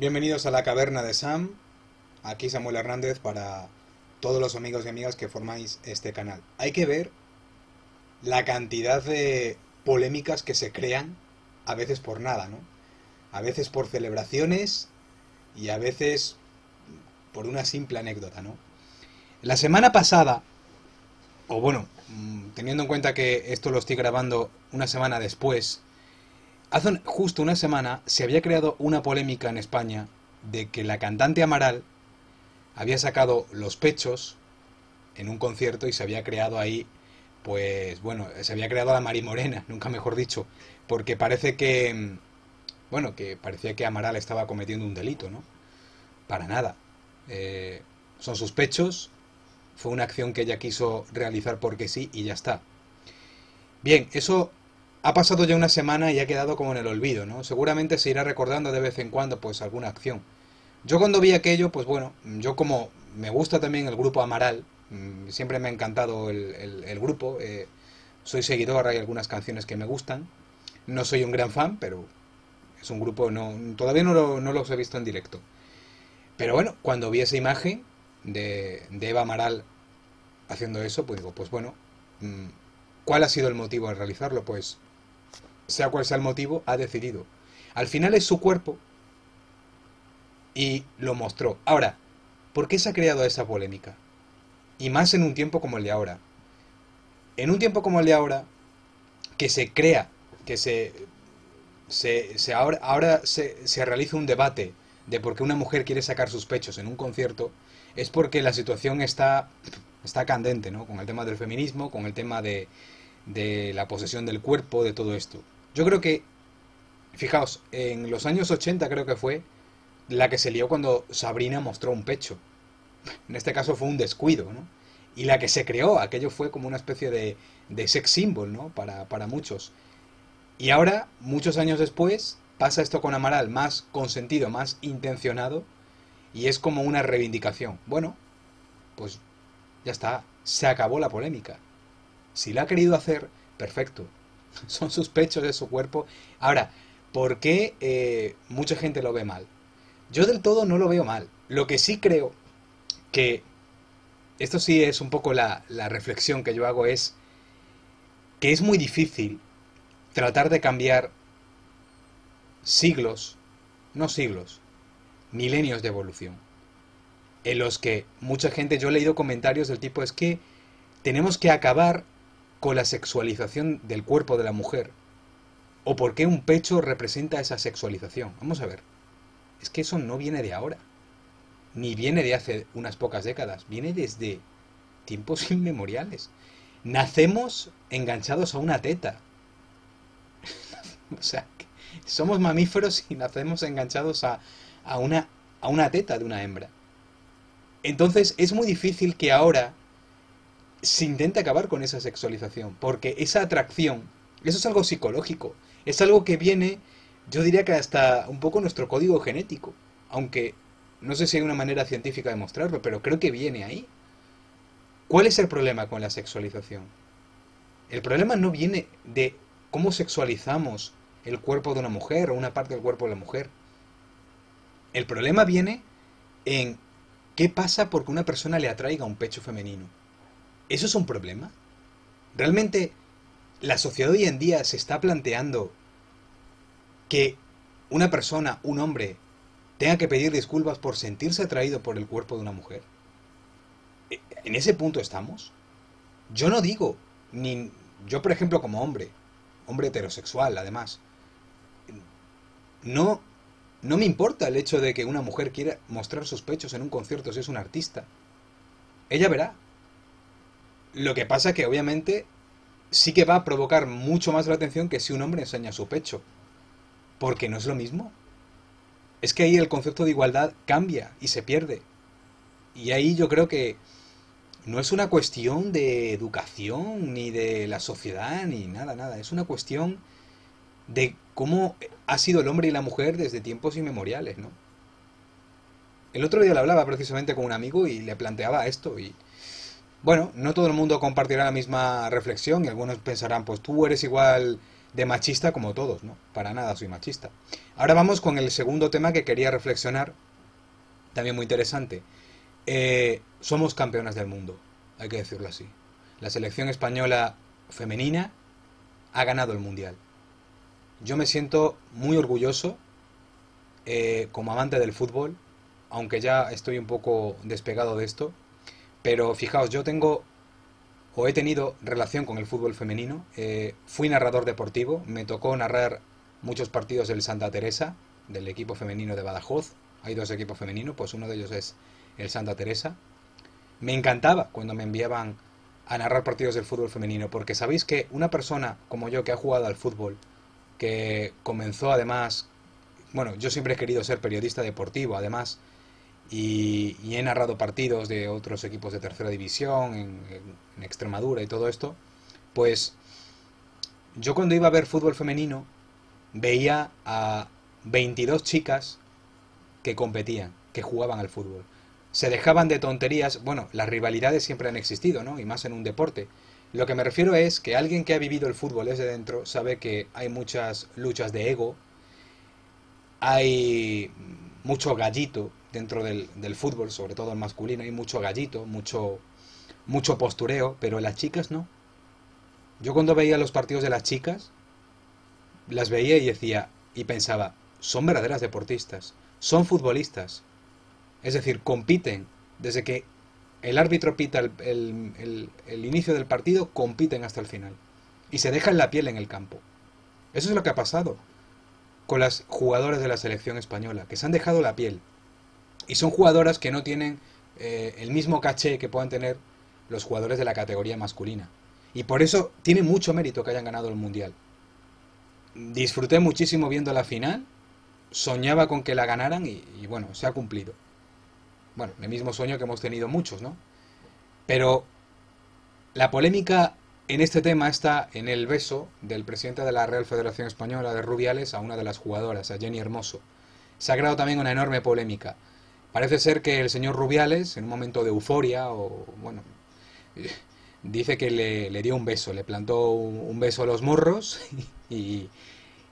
Bienvenidos a la caverna de Sam, aquí Samuel Hernández para todos los amigos y amigas que formáis este canal. Hay que ver la cantidad de polémicas que se crean, a veces por nada, ¿no? A veces por celebraciones y a veces por una simple anécdota, ¿no? La semana pasada, o bueno, teniendo en cuenta que esto lo estoy grabando una semana después, hace justo una semana se había creado una polémica en España de que la cantante Amaral había sacado los pechos en un concierto y se había creado ahí, pues bueno, se había creado la Marimorena, nunca mejor dicho, porque parece que, bueno, que parecía que Amaral estaba cometiendo un delito, ¿no? Para nada. Son sus pechos, fue una acción que ella quiso realizar porque sí y ya está. Bien, eso... ha pasado ya una semana y ha quedado como en el olvido, ¿no? Seguramente se irá recordando de vez en cuando, pues, alguna acción. Yo cuando vi aquello, pues bueno, yo como me gusta también el grupo Amaral, siempre me ha encantado el grupo, soy seguidor, hay algunas canciones que me gustan, no soy un gran fan, pero es un grupo, todavía no los he visto en directo. Pero bueno, cuando vi esa imagen de Eva Amaral haciendo eso, pues digo, pues bueno, ¿cuál ha sido el motivo al realizarlo? Pues... sea cual sea el motivo, ha decidido. Al final es su cuerpo y lo mostró. Ahora, ¿por qué se ha creado esa polémica? Y más en un tiempo como el de ahora. En un tiempo como el de ahora, que se crea, que ahora se realiza un debate de por qué una mujer quiere sacar sus pechos en un concierto, es porque la situación está candente, ¿no? Con el tema del feminismo, con el tema de la posesión del cuerpo, de todo esto. Yo creo que, fijaos, en los años 80 creo que fue la que se lió cuando Sabrina mostró un pecho. En este caso fue un descuido, ¿no? Y la que se creó, aquello fue como una especie de sex symbol, ¿no? Para muchos. Y ahora, muchos años después, pasa esto con Amaral, más consentido, más intencionado, y es como una reivindicación. Bueno, pues ya está, se acabó la polémica. Si la ha querido hacer, perfecto. Son sus pechos, de su cuerpo. Ahora, ¿por qué mucha gente lo ve mal? Yo del todo no lo veo mal. Lo que sí creo que... esto sí es un poco la reflexión que yo hago, es que es muy difícil tratar de cambiar siglos, no siglos, milenios de evolución. En los que mucha gente... yo he leído comentarios del tipo, es que tenemos que acabar con la sexualización del cuerpo de la mujer, o por qué un pecho representa esa sexualización. Vamos a ver, es que eso no viene de ahora, ni viene de hace unas pocas décadas, viene desde tiempos inmemoriales. Nacemos enganchados a una teta. O sea, somos mamíferos y nacemos enganchados a una teta de una hembra. Entonces es muy difícil que ahora se intenta acabar con esa sexualización, porque esa atracción, eso es algo psicológico, es algo que viene, yo diría que hasta un poco nuestro código genético, aunque no sé si hay una manera científica de mostrarlo, pero creo que viene ahí. ¿Cuál es el problema con la sexualización? El problema no viene de cómo sexualizamos el cuerpo de una mujer o una parte del cuerpo de la mujer. El problema viene en qué pasa porque una persona le atraiga un pecho femenino. ¿Eso es un problema? ¿Realmente la sociedad hoy en día se está planteando que una persona, un hombre, tenga que pedir disculpas por sentirse atraído por el cuerpo de una mujer? ¿En ese punto estamos? Yo no digo, ni yo, por ejemplo, como hombre heterosexual, además, no me importa el hecho de que una mujer quiera mostrar sus pechos en un concierto si es un artista. Ella verá. Lo que pasa que obviamente sí que va a provocar mucho más la atención que si un hombre enseña su pecho, porque no es lo mismo. Es que ahí el concepto de igualdad cambia y se pierde. Y ahí yo creo que no es una cuestión de educación, ni de la sociedad, ni nada. Es una cuestión de cómo ha sido el hombre y la mujer desde tiempos inmemoriales, ¿no? El otro día lo hablaba precisamente con un amigo y le planteaba esto y... bueno, no todo el mundo compartirá la misma reflexión y algunos pensarán, pues tú eres igual de machista como todos, ¿no? Para nada soy machista. Ahora vamos con el segundo tema que quería reflexionar, también muy interesante. Somos campeonas del mundo, hay que decirlo así. La selección española femenina ha ganado el Mundial. Yo me siento muy orgulloso como amante del fútbol, aunque ya estoy un poco despegado de esto, pero fijaos, yo tengo o he tenido relación con el fútbol femenino, fui narrador deportivo, me tocó narrar muchos partidos del Santa Teresa, del equipo femenino de Badajoz. Hay dos equipos femeninos, pues uno de ellos es el Santa Teresa. Me encantaba cuando me enviaban a narrar partidos del fútbol femenino, porque sabéis que una persona como yo que ha jugado al fútbol, que comenzó además, bueno, yo siempre he querido ser periodista deportivo además, y he narrado partidos de otros equipos de tercera división, en Extremadura y todo esto, pues yo cuando iba a ver fútbol femenino veía a 22 chicas que competían, que jugaban al fútbol. Se dejaban de tonterías, bueno, las rivalidades siempre han existido, ¿no? Y más en un deporte. Lo que me refiero es que alguien que ha vivido el fútbol desde dentro sabe que hay muchas luchas de ego, hay mucho gallito dentro del fútbol, sobre todo el masculino, hay mucho gallito, mucho postureo, pero las chicas no. Yo cuando veía los partidos de las chicas, las veía y decía, y pensaba, son verdaderas deportistas, son futbolistas. Es decir, compiten. Desde que el árbitro pita el inicio del partido, compiten hasta el final. Y se dejan la piel en el campo. Eso es lo que ha pasado con las jugadoras de la selección española, que se han dejado la piel. Y son jugadoras que no tienen el mismo caché que puedan tener los jugadores de la categoría masculina. Y por eso tiene mucho mérito que hayan ganado el Mundial. Disfruté muchísimo viendo la final. Soñaba con que la ganaran y bueno, se ha cumplido. Bueno, el mismo sueño que hemos tenido muchos, ¿no? Pero la polémica en este tema está en el beso del presidente de la Real Federación Española de Rubiales a una de las jugadoras, a Jenny Hermoso. Se ha creado también una enorme polémica. Parece ser que el señor Rubiales, en un momento de euforia, o bueno, dice que le dio un beso, le plantó un beso a los morros y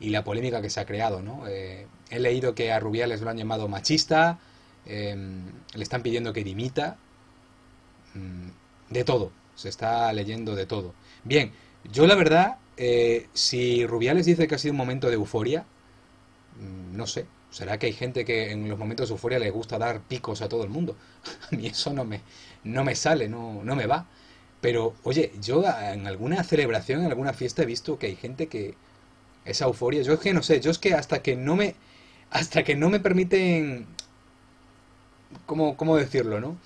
la polémica que se ha creado, ¿no? He leído que a Rubiales lo han llamado machista. Le están pidiendo que dimita, de todo, se está leyendo de todo. Bien, yo la verdad, si Rubiales dice que ha sido un momento de euforia, no sé, será que hay gente que en los momentos de euforia les gusta dar picos a todo el mundo. A mí eso no me sale, no me va. Pero, oye, yo en alguna celebración, en alguna fiesta he visto que hay gente que esa euforia, yo es que no sé, yo es que hasta que no me permiten... ¿Cómo decirlo, no?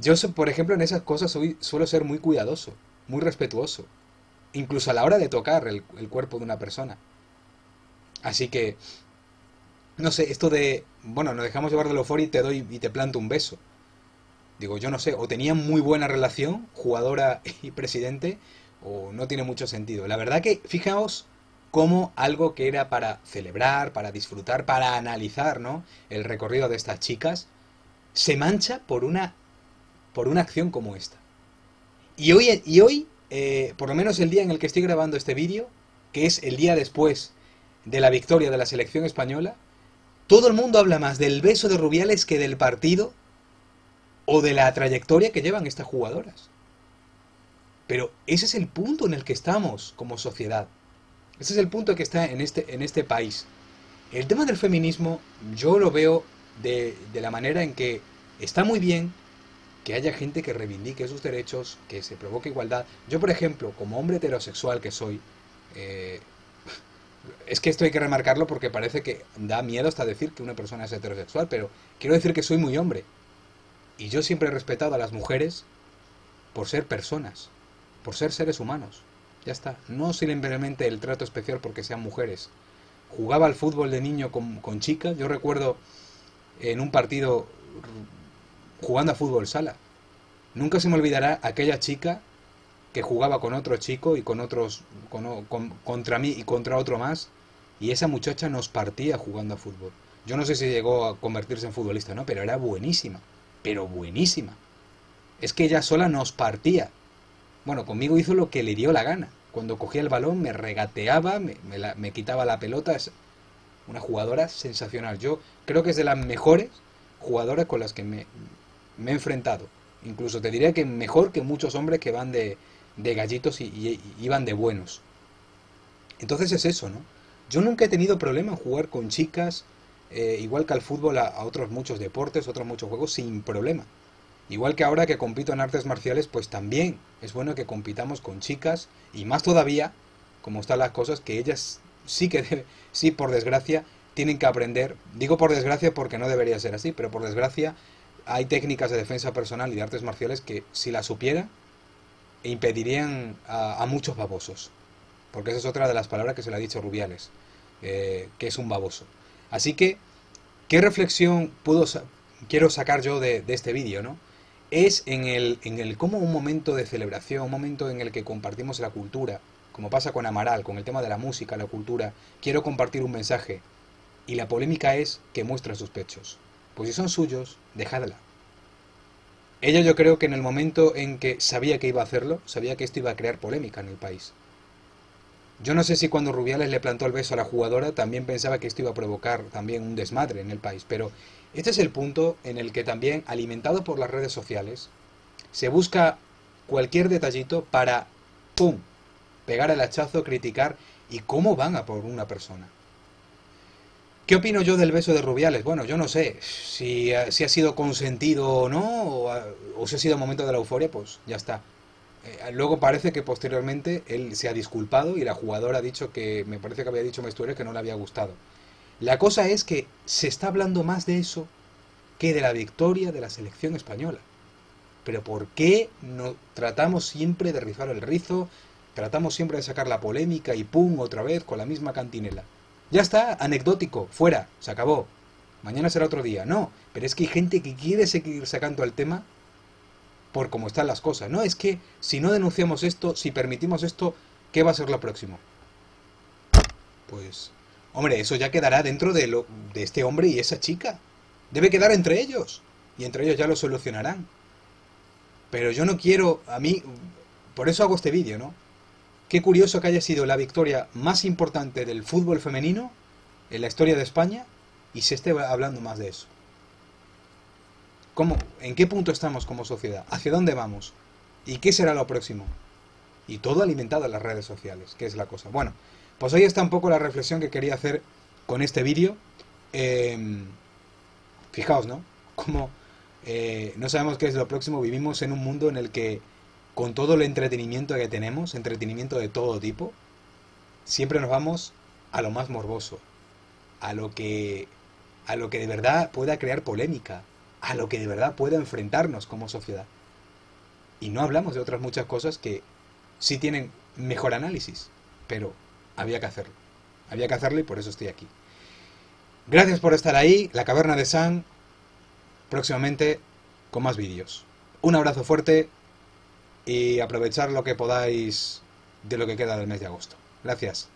Yo, por ejemplo, en esas cosas suelo ser muy cuidadoso, muy respetuoso, incluso a la hora de tocar el cuerpo de una persona. Así que, no sé, esto de, bueno, nos dejamos llevar de lo fuera y te doy y te planto un beso. Digo, yo no sé, o tenían muy buena relación, jugadora y presidente, o no tiene mucho sentido. La verdad que, fijaos, como algo que era para celebrar, para disfrutar, para analizar, ¿no? El recorrido de estas chicas, se mancha por una acción como esta. Y hoy, por lo menos el día en el que estoy grabando este vídeo, que es el día después de la victoria de la selección española, todo el mundo habla más del beso de Rubiales que del partido o de la trayectoria que llevan estas jugadoras. Pero ese es el punto en el que estamos como sociedad. Ese es el punto que está en este país. El tema del feminismo yo lo veo de la manera en que está muy bien que haya gente que reivindique sus derechos, que se provoque igualdad. Yo, por ejemplo, como hombre heterosexual que soy, es que esto hay que remarcarlo porque parece que da miedo hasta decir que una persona es heterosexual, pero quiero decir que soy muy hombre. Y yo siempre he respetado a las mujeres por ser personas, por ser seres humanos. Ya está, no simplemente el trato especial porque sean mujeres. Jugaba al fútbol de niño con chicas. Yo recuerdo en un partido jugando a fútbol sala. Nunca se me olvidará aquella chica que jugaba con otro chico y con otros contra mí y contra otro más. Y esa muchacha nos partía jugando a fútbol. Yo no sé si llegó a convertirse en futbolista, ¿no? Pero era buenísima, pero buenísima. Es que ella sola nos partía. Bueno, conmigo hizo lo que le dio la gana. Cuando cogía el balón me regateaba, me quitaba la pelota. Es una jugadora sensacional. Yo creo que es de las mejores jugadoras con las que me he enfrentado. Incluso te diría que mejor que muchos hombres que van de gallitos y van de buenos. Entonces es eso, ¿no? Yo nunca he tenido problema en jugar con chicas, igual que al fútbol, a otros muchos deportes, otros muchos juegos, sin problema. Igual que ahora que compito en artes marciales, pues también es bueno que compitamos con chicas, y más todavía, como están las cosas, que ellas sí, por desgracia, tienen que aprender. Digo por desgracia porque no debería ser así, pero por desgracia hay técnicas de defensa personal y de artes marciales que, si las supieran, impedirían a muchos babosos. Porque esa es otra de las palabras que se le ha dicho Rubiales, que es un baboso. Así que, ¿qué reflexión quiero sacar yo de este vídeo, ¿no? Es en el cómo un momento de celebración, un momento en el que compartimos la cultura, como pasa con Amaral, con el tema de la música, la cultura, quiero compartir un mensaje, y la polémica es que muestra sus pechos. Pues si son suyos, dejadla. Ella, yo creo que en el momento en que sabía que iba a hacerlo, sabía que esto iba a crear polémica en el país. Yo no sé si cuando Rubiales le plantó el beso a la jugadora también pensaba que esto iba a provocar también un desmadre en el país, pero este es el punto en el que también, alimentado por las redes sociales, se busca cualquier detallito para, ¡pum!, pegar el hachazo, criticar, y cómo van a por una persona. ¿Qué opino yo del beso de Rubiales? Bueno, yo no sé si ha sido consentido o no, o si ha sido momento de la euforia, pues ya está. Luego parece que posteriormente él se ha disculpado y la jugadora ha dicho que, me parece que había dicho Mestueres, que no le había gustado. La cosa es que se está hablando más de eso que de la victoria de la selección española. Pero ¿por qué no tratamos siempre de rizar el rizo? Tratamos siempre de sacar la polémica y ¡pum!, otra vez con la misma cantinela. Ya está, anecdótico, fuera, se acabó. Mañana será otro día. No, pero es que hay gente que quiere seguir sacando el tema por cómo están las cosas. No, es que si no denunciamos esto, si permitimos esto, ¿qué va a ser lo próximo? Pues, hombre, eso ya quedará dentro de este hombre y esa chica. Debe quedar entre ellos. Y entre ellos ya lo solucionarán. Pero yo no quiero, a mí, por eso hago este vídeo, ¿no? Qué curioso que haya sido la victoria más importante del fútbol femenino en la historia de España y se esté hablando más de eso. ¿Cómo? ¿En qué punto estamos como sociedad? ¿Hacia dónde vamos? ¿Y qué será lo próximo? Y todo alimentado en las redes sociales, que es la cosa. Bueno, pues ahí está un poco la reflexión que quería hacer con este vídeo. Fijaos, ¿no? Como no sabemos qué es lo próximo, vivimos en un mundo en el que, con todo el entretenimiento que tenemos, entretenimiento de todo tipo, siempre nos vamos a lo más morboso, a lo que de verdad pueda crear polémica, a lo que de verdad pueda enfrentarnos como sociedad. Y no hablamos de otras muchas cosas que sí tienen mejor análisis, pero había que hacerlo. Había que hacerlo y por eso estoy aquí. Gracias por estar ahí, La Caverna de San, próximamente con más vídeos. Un abrazo fuerte y aprovechar lo que podáis de lo que queda del mes de agosto. Gracias.